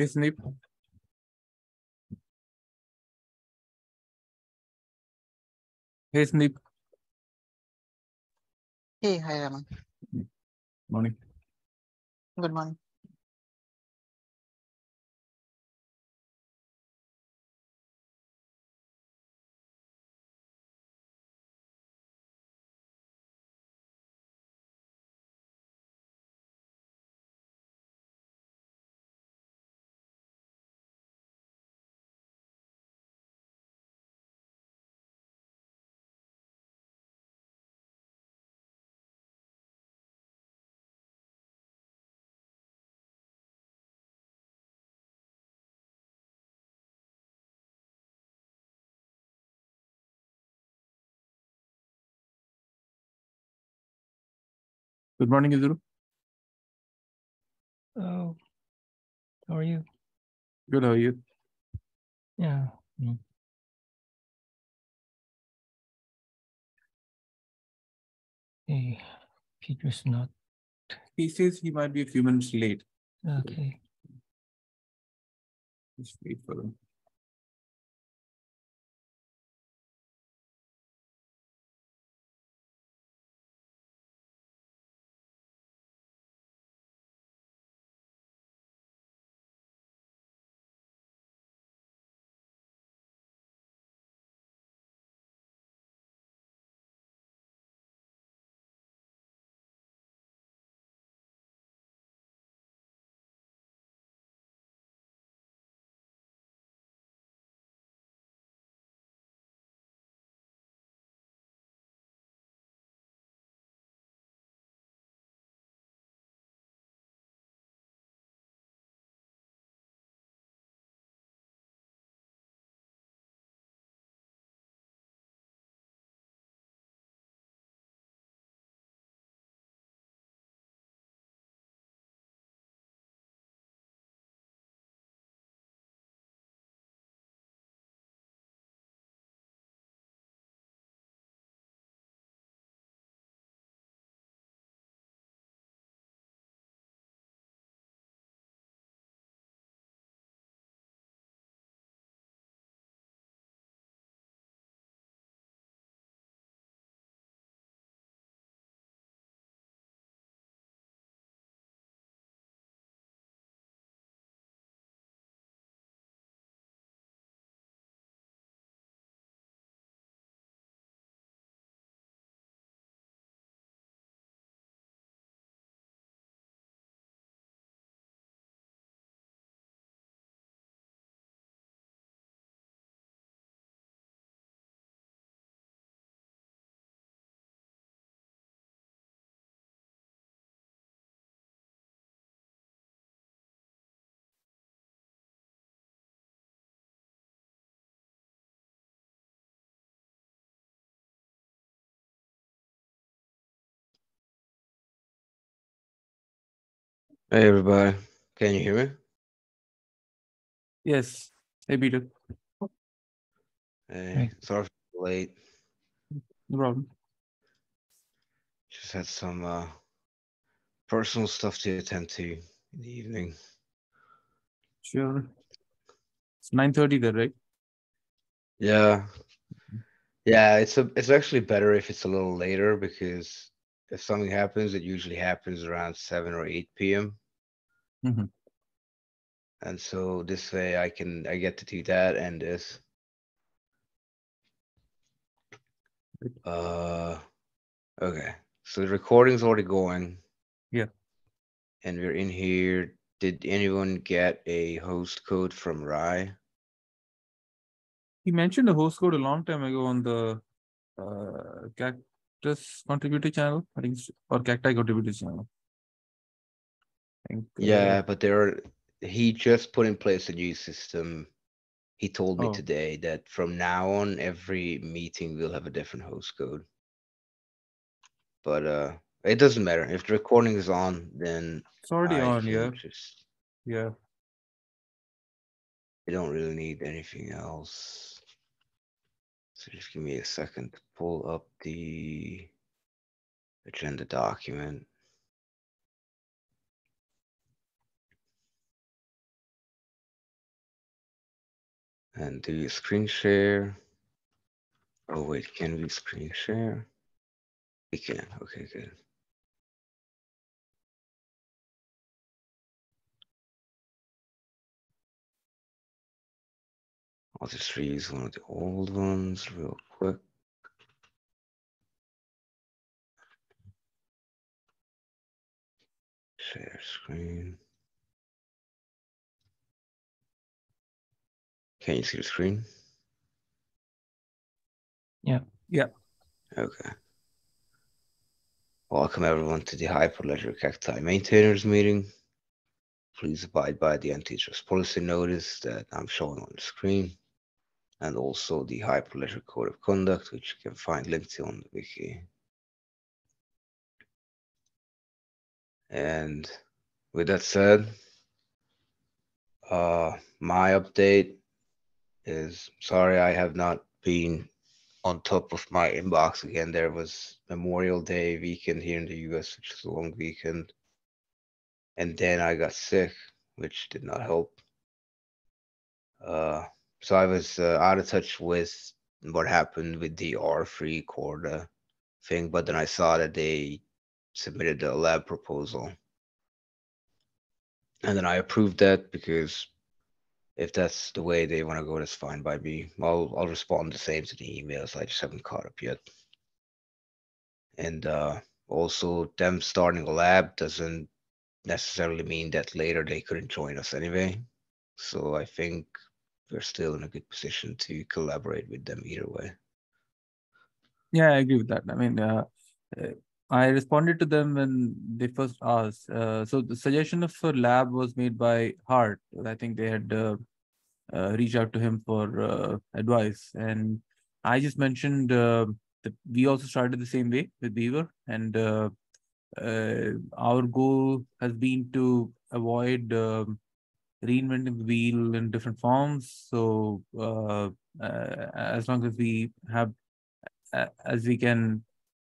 This nip. Hey, Snip. Hey, hi, Raman. Morning. Good morning. Good morning, Izuru. Oh, how are you? Good, how are you? Yeah. Hey, Peter's not. He says he might be a few minutes late. Okay. Just wait for him. Hey everybody, can you hear me? Yes. Hey Peter. Hey, sorry for late. No problem. Just had some personal stuff to attend to in the evening. Sure. It's 9:30 there, right? Yeah. Yeah, it's actually better if it's a little later, because if something happens, it usually happens around 7 or 8 p.m. Mm-hmm. And so this way I get to do that and this. Okay. So the recording's already going. Yeah. And we're in here. Did anyone get a host code from Rai? He mentioned a host code a long time ago on the Cactus contributor channel, I think, or Cacti contributor channel. I think, yeah, but he just put in place a new system. He told me today that from now on, every meeting will have a different host code. But it doesn't matter. If the recording is on, then it's already on. Yeah. Yeah. I don't really need anything else. So just give me a second to pull up the agenda document. and do screen share. Oh wait, can we screen share? We can, okay, good. R3 is one of the old ones, real quick. Share screen. Can you see the screen? Yeah. Yeah. Okay. Welcome everyone to the Hyperledger Cacti Maintainers meeting. Please abide by the anti-trust policy notice that I'm showing on the screen, and also the Hyperledger Code of Conduct, which you can find linked to on the wiki. And with that said, my update is, sorry, I have not been on top of my inbox again. There was Memorial Day weekend here in the US, which is a long weekend. And then I got sick, which did not help. So I was out of touch with what happened with the R3 Corda thing, but then I saw that they submitted a lab proposal. And then I approved that because if that's the way they want to go, that's fine by me. I'll respond the same to the emails. I just haven't caught up yet. And also them starting a lab doesn't necessarily mean that later they couldn't join us anyway. So I think we're still in a good position to collaborate with them either way. Yeah, I agree with that. I mean, I responded to them when they first asked. So the suggestion of a lab was made by Hart. I think they had reached out to him for advice. And I just mentioned that we also started the same way with Weaver. And our goal has been to avoid reinventing the wheel in different forms. So as long as we have, as we can,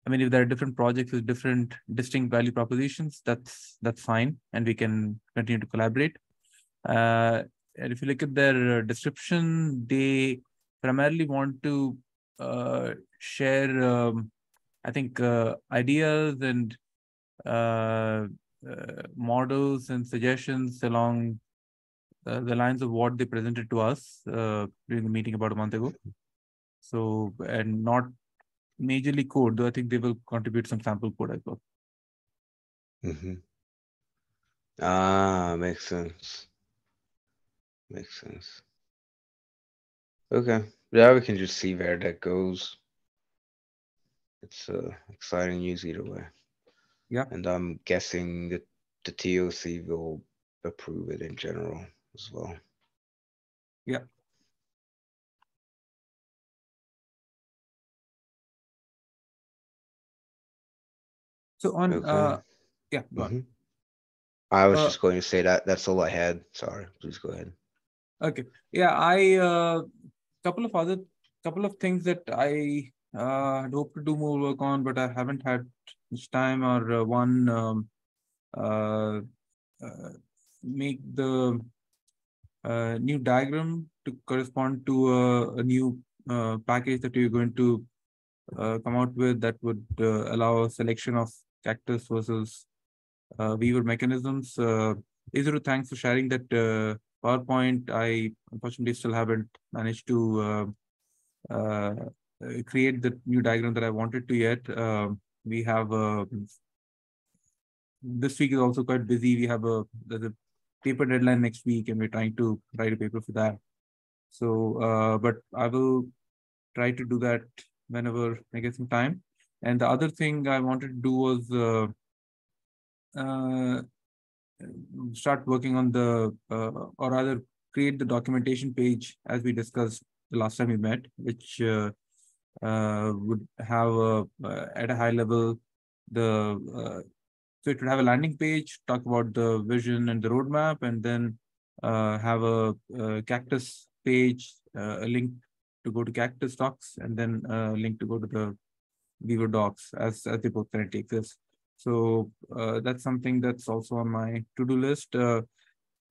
I mean, if there are different projects with different distinct value propositions, that's fine, and we can continue to collaborate. And if you look at their description, they primarily want to share, I think, ideas and models and suggestions along the lines of what they presented to us during the meeting about a month ago. So, and not majorly code, though I think they will contribute some sample code as well. Mm-hmm. Ah, makes sense. Makes sense. Okay. Yeah, we can just see where that goes. It's exciting news either way. Yeah. And I'm guessing that the TOC will approve it in general as well. Yeah. So on, okay. Yeah. Go on. I was just going to say that that's all I had. Sorry, please go ahead. Okay. Yeah, I couple of things that I had hoped to do more work on, but I haven't had much time. Or one make the new diagram to correspond to a new package that you're going to come out with that would allow a selection of Cactus versus Weaver mechanisms. Izuru, thanks for sharing that PowerPoint. I unfortunately still haven't managed to create the new diagram that I wanted to yet. We have this week is also quite busy. We have the paper deadline next week, and we're trying to write a paper for that. So, but I will try to do that whenever I get some time. And the other thing I wanted to do was start working on the, or rather create the documentation page as we discussed the last time we met, which would have at a high level the, so it would have a landing page, talk about the vision and the roadmap, and then have a Cactus page, a link to go to Cactus docs, and then a link to go to the Weaver docs as they both currently exist. So that's something that's also on my to-do list.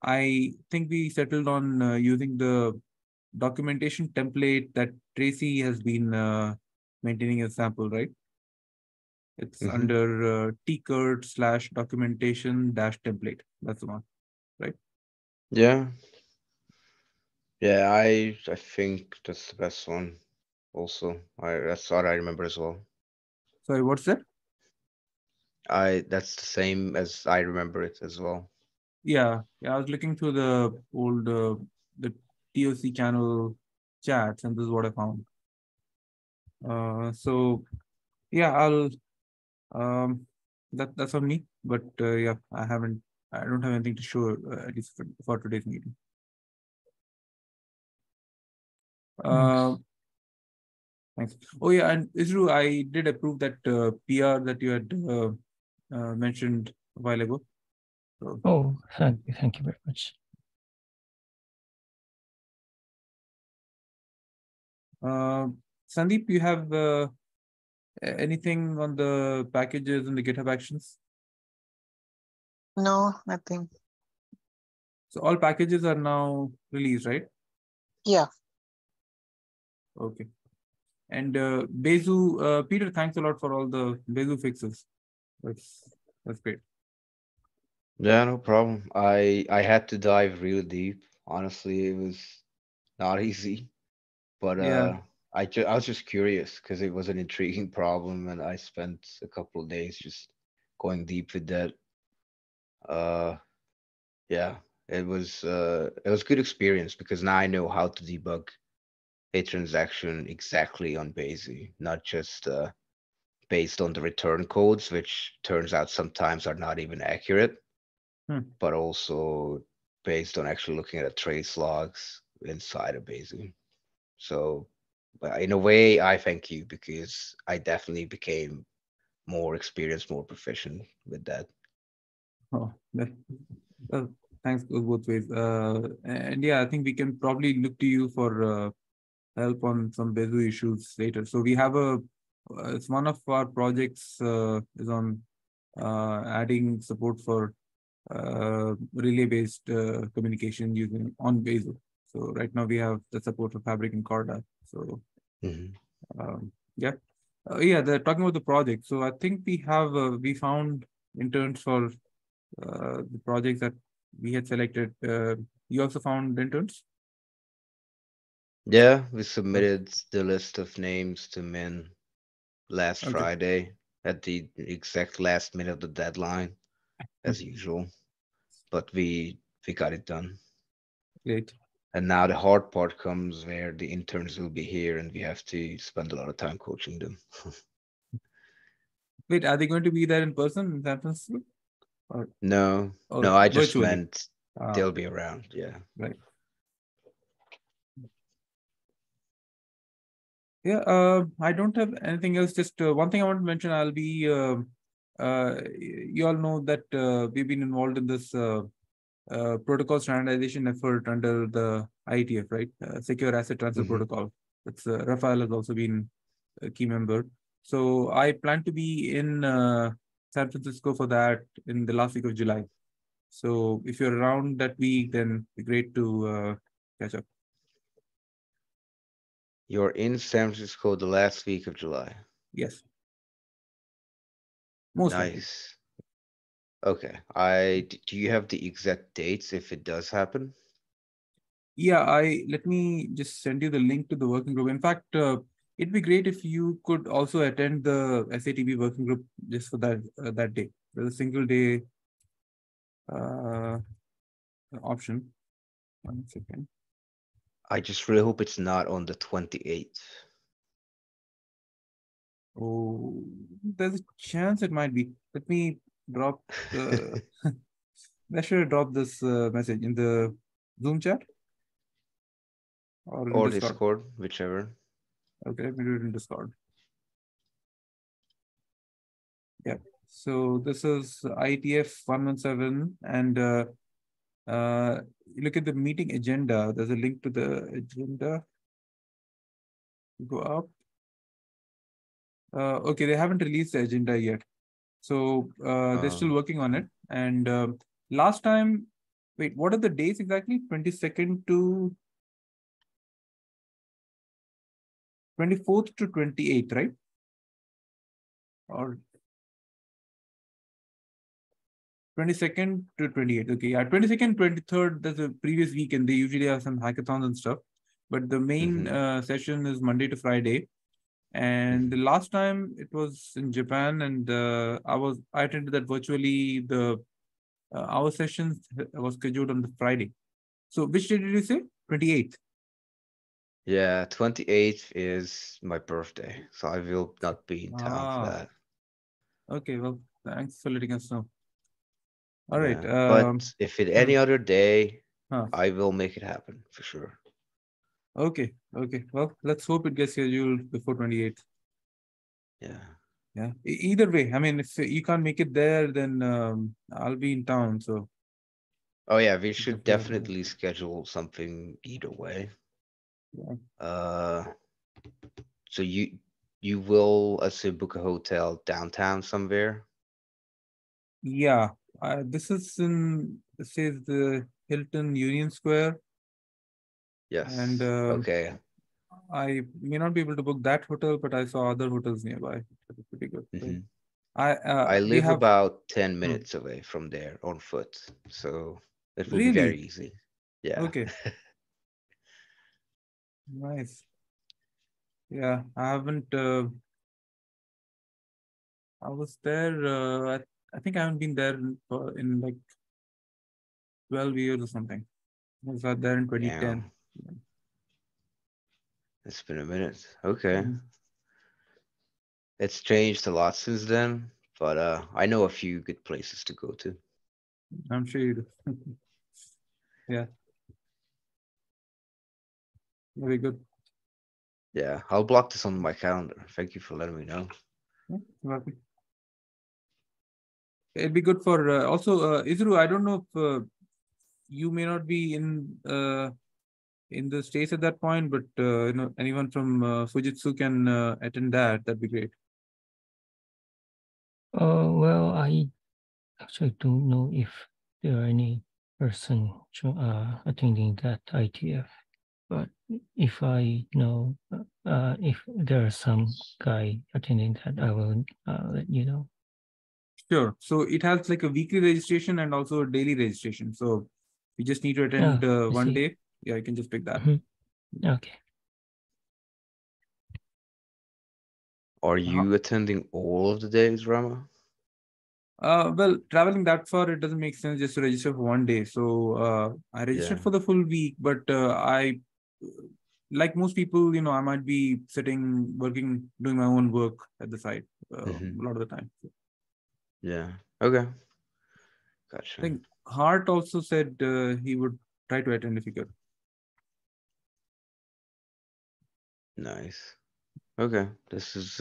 I think we settled on using the documentation template that Tracy has been maintaining a sample, right? It's under tcurt/documentation-template. That's the one, right? Yeah. Yeah, I think that's the best one also. That's what I remember as well. Sorry, what's that? That's the same as I remember it as well. Yeah, I was looking through the old, the TOC channel chats, and this is what I found. So yeah, I'll, that's on me, but yeah, I don't have anything to show, at least for today's meeting. Thanks. Oh yeah, and Isru, I did approve that PR that you had mentioned a while ago. So, oh, thank you very much. Sandeep, you have anything on the packages and the GitHub Actions? No, nothing. So all packages are now released, right? Yeah. Okay. And Besu, Peter, thanks a lot for all the Besu fixes. That's great. Yeah, no problem. I had to dive real deep. Honestly, it was not easy, but yeah. I was just curious because it was an intriguing problem, and I spent a couple of days just going deep with that. Yeah, it was a good experience because now I know how to debug a transaction exactly on Besu, not just based on the return codes, which turns out sometimes are not even accurate, but also based on actually looking at trace logs inside of Besu. So in a way, I thank you because I definitely became more experienced, more proficient with that. Oh, thanks both ways. And yeah, I think we can probably look to you for help on some Besu issues later. So we have a, it's one of our projects is on adding support for relay-based communication using on Besu. So right now we have the support for Fabric and Corda. So yeah, yeah. They're talking about the project. So I think we have we found interns for the projects that we had selected. You also found interns. Yeah, we submitted the list of names to Min last Friday at the exact last minute of the deadline, as usual. But we got it done. Great. And now the hard part comes where the interns will be here and we have to spend a lot of time coaching them. Wait, are they going to be there in person in San Francisco? Or... No, oh, no, I just meant they'll be around. Yeah. Right. Yeah, I don't have anything else. Just one thing I want to mention, I'll be, you all know that we've been involved in this protocol standardization effort under the IETF, right? Secure Asset Transfer Protocol. That's, Rafael has also been a key member. So I plan to be in San Francisco for that in the last week of July. So if you're around that week, then it'd be great to catch up. You're in San Francisco the last week of July. Yes. Mostly. Nice. Okay. Do you have the exact dates if it does happen? Yeah, let me just send you the link to the working group. In fact, it'd be great if you could also attend the SATB working group just for that that day. There's a single day option. One second. I just really hope it's not on the 28th. Oh, there's a chance it might be. Let me drop. I should drop this message in the Zoom chat or Discord, whichever. Okay, let me do it in Discord. Yeah. So this is IETF 117, and look at the meeting agenda. There's a link to the agenda. Go up. Okay, they haven't released the agenda yet. So they're still working on it. And last time, wait, what are the dates exactly? 22nd to 24th to 28th, right? Or 22nd to 28th. Okay, yeah, 22nd, 23rd, that's the previous week, and they usually have some hackathons and stuff. But the main session is Monday to Friday. And the last time it was in Japan, and I attended that virtually. The our session was scheduled on the Friday. So which day did you say? 28th. Yeah, 28th is my birthday, so I will not be in town for that. Okay, well, thanks for letting us know. All right. But if it's any other day, I will make it happen for sure. Okay. Okay. Well, let's hope it gets scheduled before 28th. Yeah. Yeah. Either way, I mean, if you can't make it there, then I'll be in town. So. Oh yeah, we should definitely schedule something either way. Yeah. So you will, let's say, book a hotel downtown somewhere. Yeah. This is in, it says the Hilton Union Square. Yes. And okay, I may not be able to book that hotel, but I saw other hotels nearby. That's pretty good. Mm-hmm. I live about 10 minutes away from there on foot, so it will be very easy. Yeah. Okay. Nice. Yeah, I haven't. I was there. I think I haven't been there in like 12 years or something. I was out there in 2010. Yeah. It's been a minute. Okay. It's changed a lot since then, but I know a few good places to go to. I'm sure you do. Yeah. Very good. Yeah, I'll block this on my calendar. Thank you for letting me know. You're welcome. It'd be good for also Izru. I don't know if you may not be in the States at that point, but you know, anyone from Fujitsu can attend that. That'd be great. Well, I actually don't know if there are any person attending that IETF, but if I know, if there are some guy attending that, I will let you know. Sure. So it has like a weekly registration and also a daily registration. So you just need to attend one day. Yeah, you can just pick that. Mm-hmm. Okay. Are you attending all of the days, Rama? Well, traveling that far, it doesn't make sense just to register for one day. So I registered for the full week, but I, like most people, you know, I might be sitting, working, doing my own work at the site a lot of the time. So. Yeah. Okay. Gotcha. I think Hart also said he would try to attend if you could. Nice. Okay. This is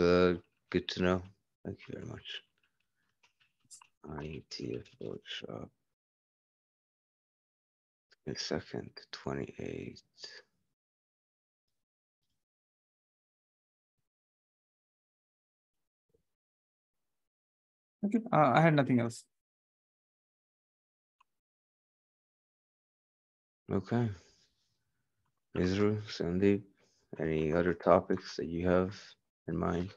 good to know. Thank you very much. IETF workshop. The second, 28th. Okay. I had nothing else. Okay. Israel, Sandeep, any other topics that you have in mind?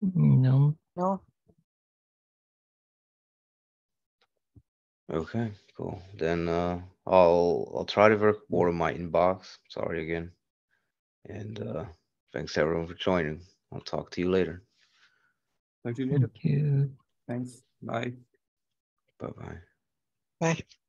No. No. Okay, cool. Then I'll try to work more on my inbox. Sorry again. And thanks everyone for joining. I'll talk to you later. Talk to you later. Thank you. Thanks. Bye. Bye-bye. Bye.